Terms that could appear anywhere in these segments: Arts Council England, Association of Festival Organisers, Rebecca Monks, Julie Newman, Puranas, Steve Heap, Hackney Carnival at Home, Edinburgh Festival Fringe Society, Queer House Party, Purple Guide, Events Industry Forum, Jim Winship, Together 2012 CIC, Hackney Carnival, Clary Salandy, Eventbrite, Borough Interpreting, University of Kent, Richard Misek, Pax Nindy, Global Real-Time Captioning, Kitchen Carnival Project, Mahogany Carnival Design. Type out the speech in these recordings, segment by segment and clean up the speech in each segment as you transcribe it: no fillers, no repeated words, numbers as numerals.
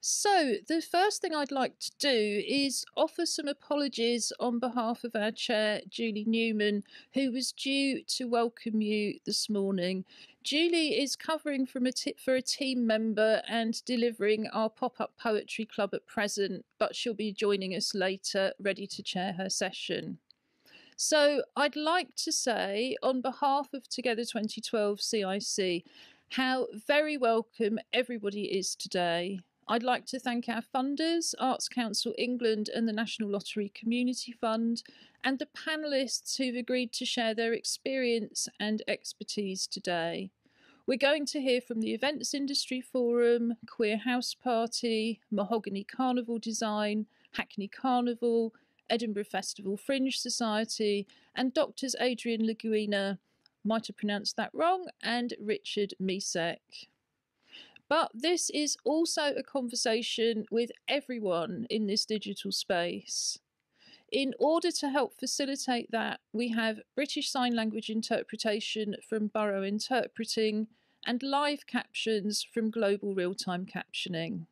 So the first thing I'd like to do is offer some apologies on behalf of our chair, Julie Newman, who was due to welcome you this morning. Julie is covering for a team member and delivering our pop-up poetry club at present, but she'll be joining us later, ready to chair her session. So I'd like to say, on behalf of Together 2012 CIC, how very welcome everybody is today. I'd like to thank our funders, Arts Council England and the National Lottery Community Fund, and the panellists who've agreed to share their experience and expertise today. We're going to hear from the Events Industry Forum, Queer House Party, Mahogany Carnival Design, Hackney Carnival, Edinburgh Festival Fringe Society, and Doctors Adrian Leguina, might have pronounced that wrong, and Richard Misek. But this is also a conversation with everyone in this digital space. In order to help facilitate that, we have British Sign Language interpretation from Borough Interpreting and live captions from Global Real-Time Captioning.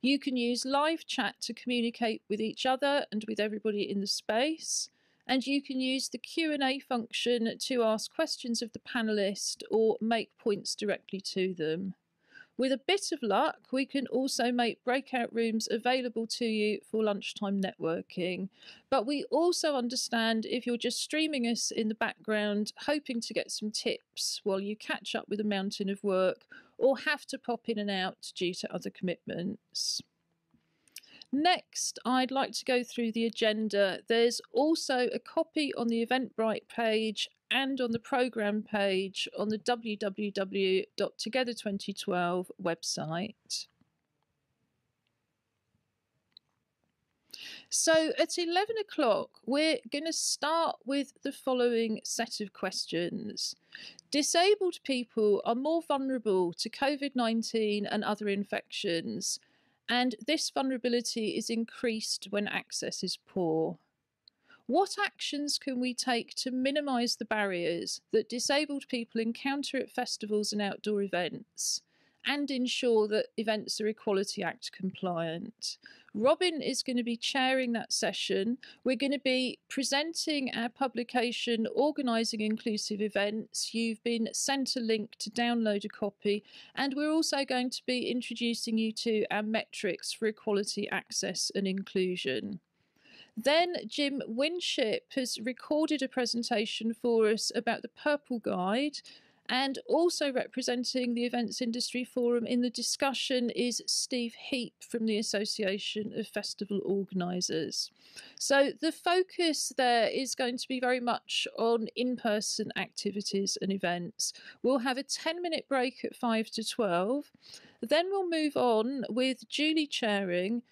You can use live chat to communicate with each other and with everybody in the space, and you can use the Q&A function to ask questions of the panelist or make points directly to them. With a bit of luck, we can also make breakout rooms available to you for lunchtime networking. But we also understand if you're just streaming us in the background, hoping to get some tips while you catch up with a mountain of work or have to pop in and out due to other commitments. Next, I'd like to go through the agenda. There's also a copy on the Eventbrite page and on the programme page on the www.together2012 website. So at 11 o'clock, we're going to start with the following set of questions. Disabled people are more vulnerable to COVID-19 and other infections, and this vulnerability is increased when access is poor. What actions can we take to minimise the barriers that disabled people encounter at festivals and outdoor events and ensure that events are Equality Act compliant? Robin is going to be chairing that session. We're going to be presenting our publication, Organising Inclusive Events. You've been sent a link to download a copy, and we're also going to be introducing you to our metrics for equality, access and inclusion. Then Jim Winship has recorded a presentation for us about the Purple Guide, and also representing the Events Industry Forum in the discussion is Steve Heap from the Association of Festival Organisers. So the focus there is going to be very much on in-person activities and events. We'll have a 10-minute break at 5 to 12. Then we'll move on with Julie chairing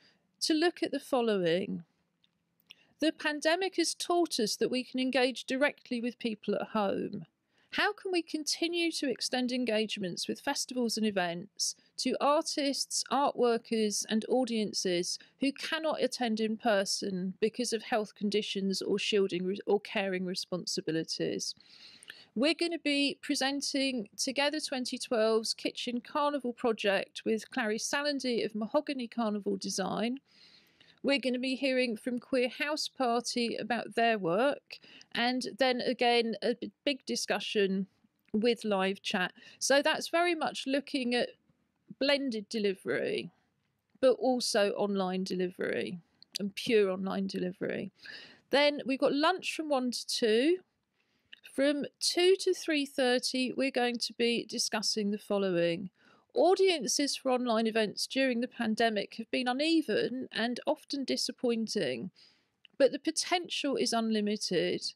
to look at the following. The pandemic has taught us that we can engage directly with people at home. How can we continue to extend engagements with festivals and events to artists, art workers and audiences who cannot attend in person because of health conditions or shielding or caring responsibilities? We're going to be presenting Together 2012's Kitchen Carnival Project with Clary Salandy of Mahogany Carnival Design. We're going to be hearing from Queer House Party about their work, and then again a big discussion with live chat. So that's very much looking at blended delivery, but also online delivery and pure online delivery. Then we've got lunch from 1 to 2. From 2 to 3:30, we're going to be discussing the following. Audiences for online events during the pandemic have been uneven and often disappointing, but the potential is unlimited.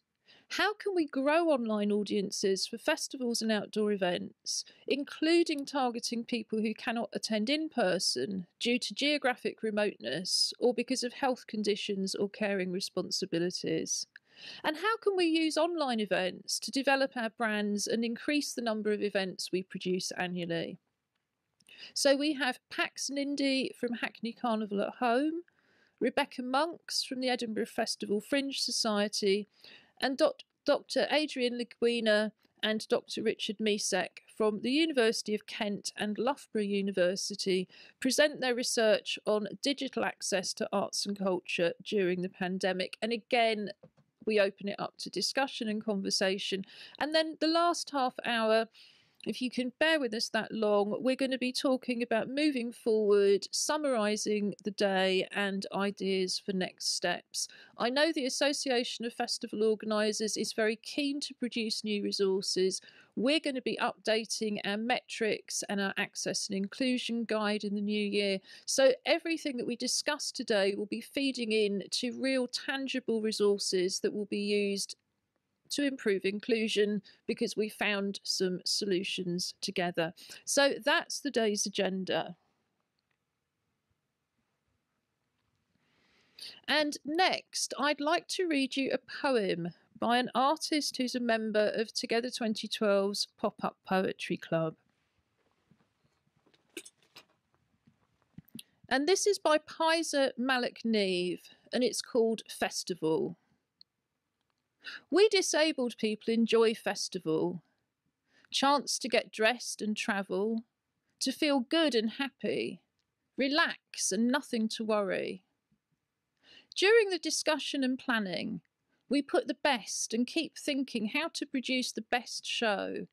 How can we grow online audiences for festivals and outdoor events, including targeting people who cannot attend in person due to geographic remoteness or because of health conditions or caring responsibilities? And how can we use online events to develop our brands and increase the number of events we produce annually? So we have Pax Nindy from Hackney Carnival at Home, Rebecca Monks from the Edinburgh Festival Fringe Society, and Dr. Adrian Leguina and Dr. Richard Misek from the University of Kent and Loughborough University present their research on digital access to arts and culture during the pandemic. And again, we open it up to discussion and conversation. And then the last half hour, if you can bear with us that long, we're going to be talking about moving forward, summarising the day and ideas for next steps. I know the Association of Festival Organisers is very keen to produce new resources. We're going to be updating our metrics and our access and inclusion guide in the new year. So everything that we discuss today will be feeding in to real tangible resources that will be used to improve inclusion, because we found some solutions together. So that's the day's agenda. And next, I'd like to read you a poem by an artist who's a member of Together 2012's Pop-Up Poetry Club. And this is by Paiza Malik-Neve, and it's called Festival. We disabled people enjoy festival, chance to get dressed and travel, to feel good and happy, relax and nothing to worry. During the discussion and planning, we put the best and keep thinking how to produce the best show,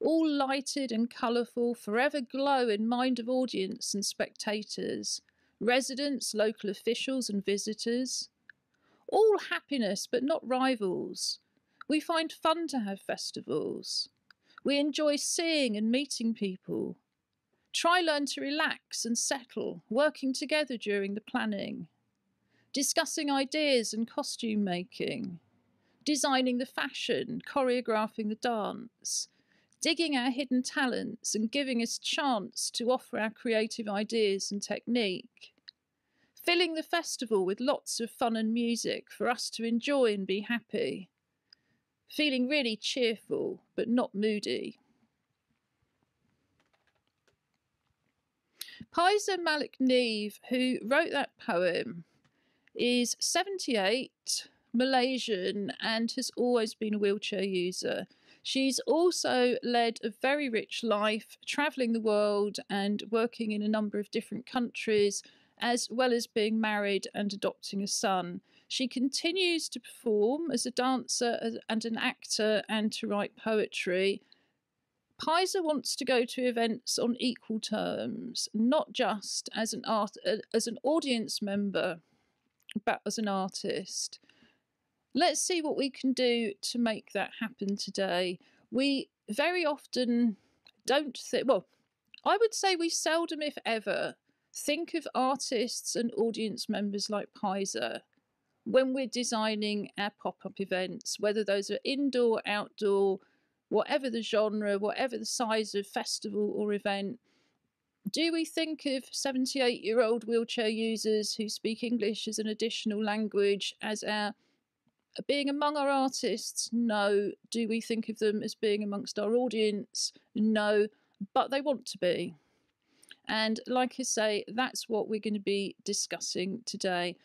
all lighted and colourful, forever glow in mind of audience and spectators, residents, local officials and visitors. All happiness, but not rivals. We find fun to have festivals. We enjoy seeing and meeting people. Try learn to relax and settle, working together during the planning. Discussing ideas and costume making. Designing the fashion, choreographing the dance. Digging our hidden talents and giving us chance to offer our creative ideas and technique. Filling the festival with lots of fun and music for us to enjoy and be happy. Feeling really cheerful, but not moody. Paiza Malik-Neve, who wrote that poem, is 78, Malaysian, and has always been a wheelchair user. She's also led a very rich life, travelling the world and working in a number of different countries, as well as being married and adopting a son. She continues to perform as a dancer and an actor and to write poetry. Paiza wants to go to events on equal terms, not just as an audience member, but as an artist. Let's see what we can do to make that happen today. We very often don't think, well, I would say we seldom, if ever, think of artists and audience members like Paiza when we're designing our pop-up events, whether those are indoor, outdoor, whatever the genre, whatever the size of festival or event. Do we think of 78-year-old wheelchair users who speak English as an additional language as our being among our artists? No. Do we think of them as being amongst our audience? No, but they want to be. And like I say, that's what we're going to be discussing today.